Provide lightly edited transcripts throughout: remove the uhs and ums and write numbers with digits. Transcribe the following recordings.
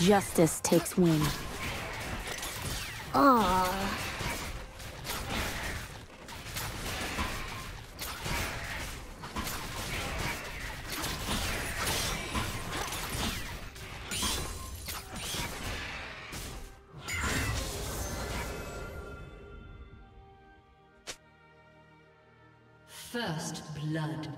Justice takes wing. Aww. First blood.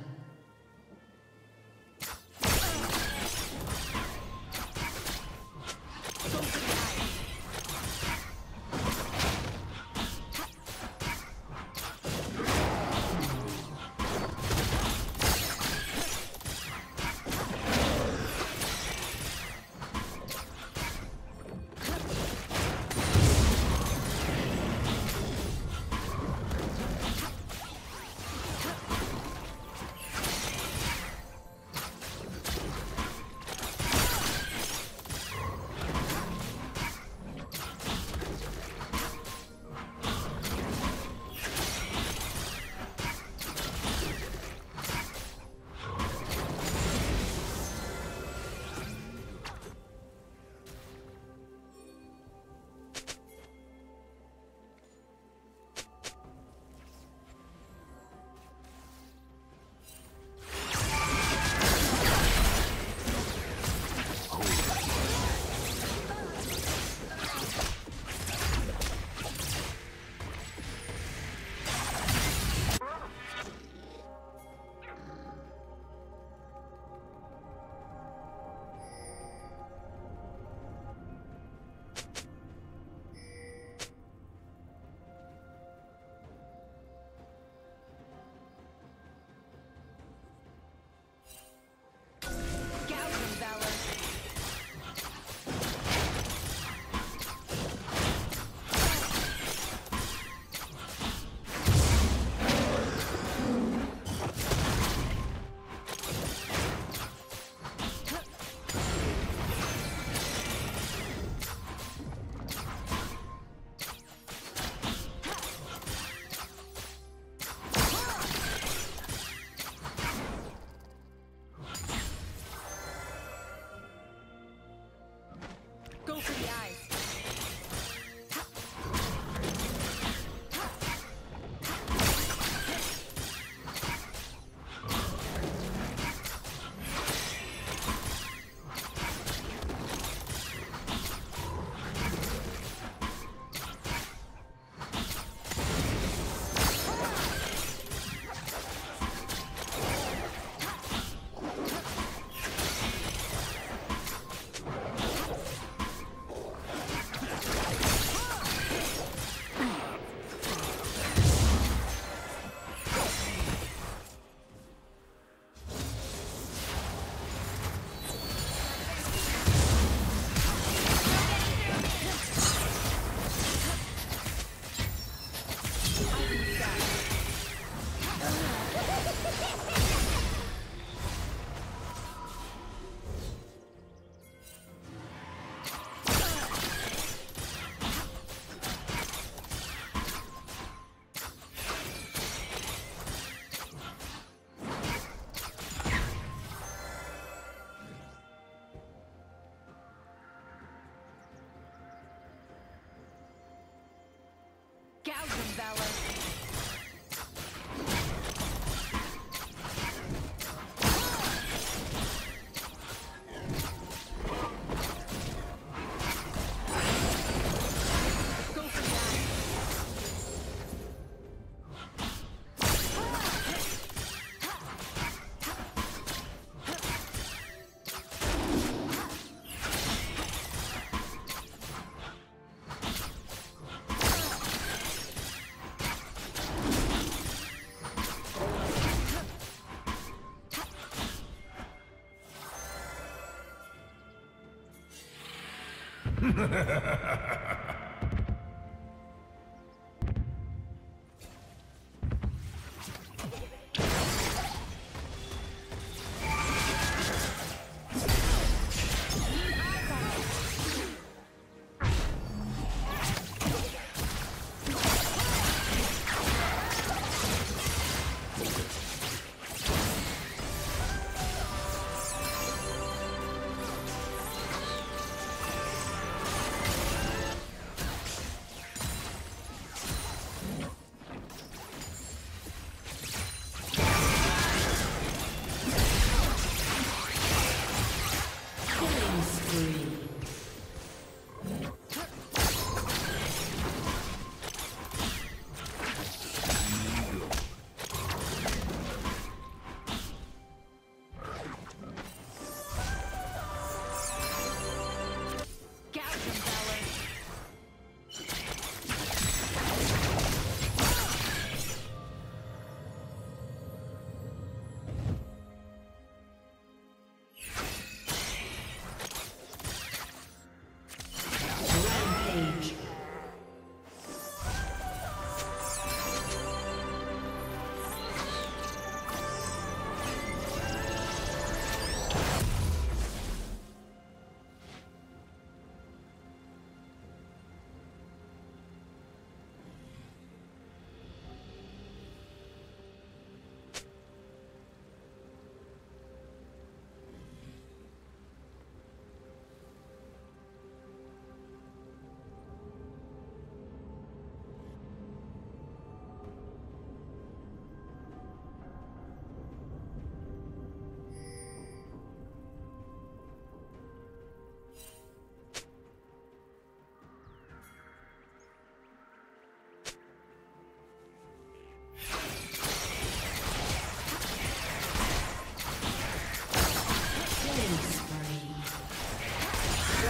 Ha, ha, ha, ha, ha.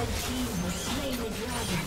Red team has slain the dragon.